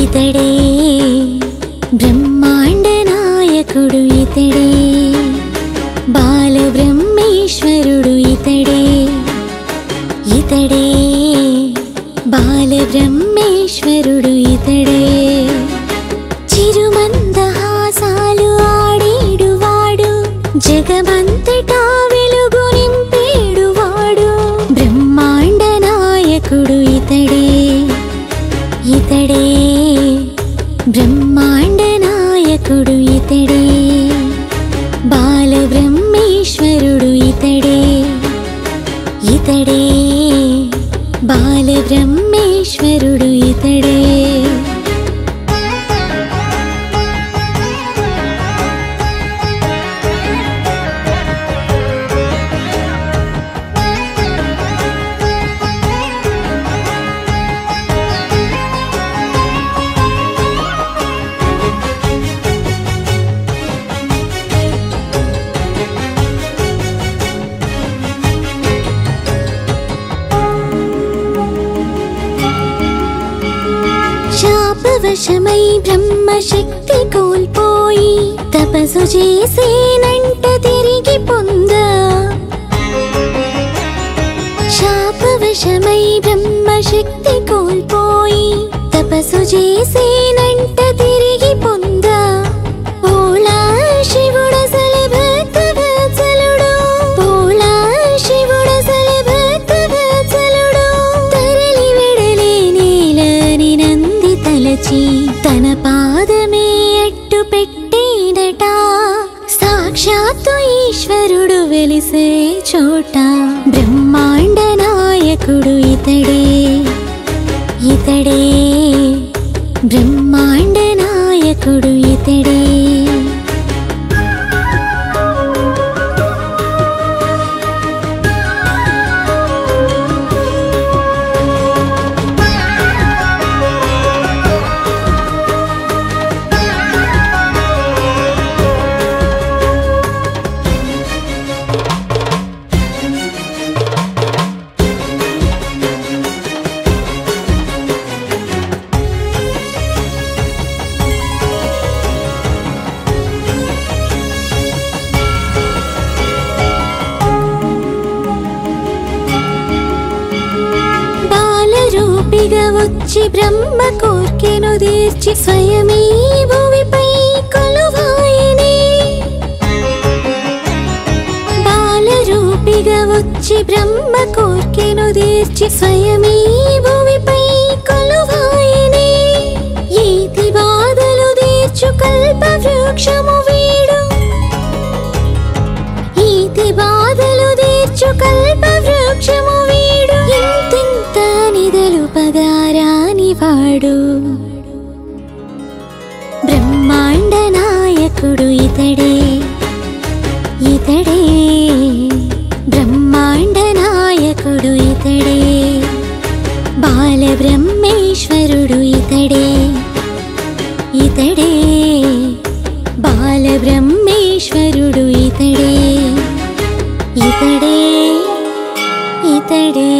इतडे ब्रह्मांड नायकुडु इतडे बाल ब्रह्मेश्वरुडु इतडे इतडे बाल ब्रह्मेश्वरुडु इतडे चिरुमंदहासालु आडेडुवाडु जगमंतटा वेलुगु निंपेडुवाडु ब्रह्मांड नायकुडु इतडे इतडे ब्रह्मांड नायकुडु इतडे बाल ब्रह्मेश्वरुडु इतडे इतडे बाल ब्रह्मेश्वरुडु इतडे शापवशमై ब्रह्मशक्ति कोल्पोई तपसु चेसी नंट तिरिगी पोंदा शापवशमై ब्रह्मशक्ति कोल्पोई तपसु चेसी नंट तिरिगी पोंदा भोला शिवुडु सले भक्त वत्सलुडु भोला शिवुडु सले भक्त वत्सलुडु तरली विडले नीलनि नंद तन पादमे अट्टु पेट्टिनट साक्षात्तु ईश्वरुडु वेलिसे चोट ब्रह्मांड नायकुडु इतडे इतडे ब्रह्मांड नायकुडु इतडे ची ब्रह्म कोर्केनु दीर्ची स्वयमे भुविपै कोलुवायने बालरूपिगा वच्ची ब्रह्म कोर्केनु दीर्ची स्वयमे भुविपै कोलुवायने येति बादलु दीर्चु कल्प वृक्षमु वीडु येति बादलु दीर्चु कल्प वृक्षमु वीडु इंतिंत निदलु पगा ब्रह्मांड नायकुडु इतडे इतडे ब्रह्मांड नायकुडु इतडे बाल ब्रह्मेश्वरुडु इतडे इतडे बाल ब्रह्मेश्वरुडु इतडे इतडे इतडे।